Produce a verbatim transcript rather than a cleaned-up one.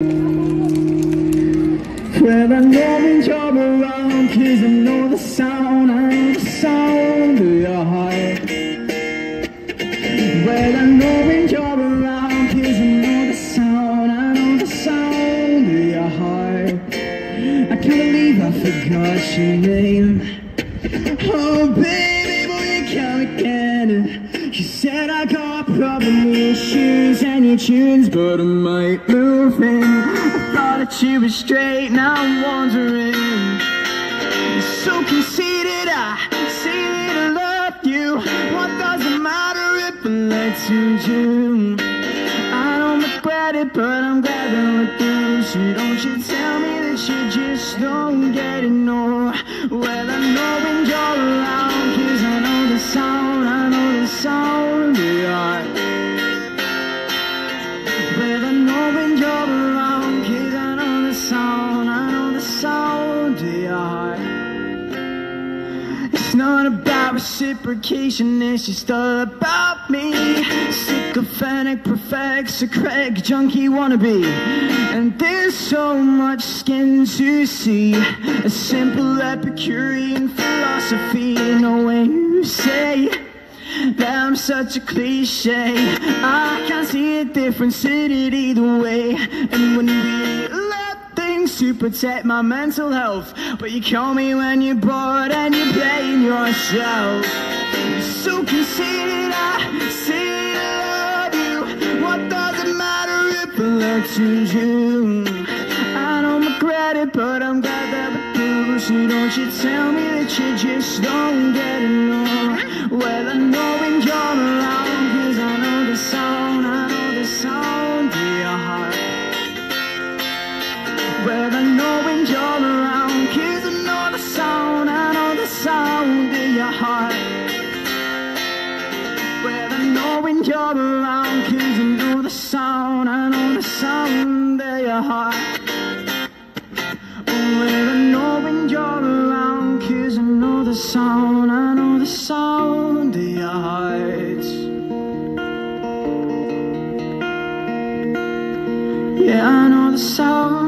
When I know I'm in trouble around, 'cause I know the sound, I know the sound of your heart. When I know I'm in trouble around, 'cause I know the sound, I know the sound of your heart. I can't believe I forgot your name. Oh baby, will you come again? You said I got problem issues and your tunes, but I might move in. That you were straight, now I'm wandering. So conceited, I say that I love you. What does it matter if I let you do? I don't regret it, but I'm glad that I do. So don't you tell me that you just don't get it, no. Well, I know when you're around, 'cause I know the sound, I know the sound of your heart. Well, I know when you're around, it's not about reciprocation, it's just all about me. Sycophantic, perfect, secret, junkie wannabe. And there's so much skin to see. A simple Epicurean philosophy. No way you say that I'm such a cliche. I can't see a difference in it either way. And when we to protect my mental health, but you call me when you're bored and you're playing yourself. So conceited, I say that I love you. What does it matter if I let you do? I don't regret it, but I'm glad that we do. So don't you tell me that you just don't get it. Well, I know when you're around, 'cause I know the sound, I know the sound of your heart. Well, I know when you're around, 'cause I know the sound, I know the sound of your heart. Well, I know when you're around, 'cause I know the sound, I know the sound of your heart. Well, I know when you're around, 'cause I know the sound, I know the sound of your heart. Yeah, I know the sound.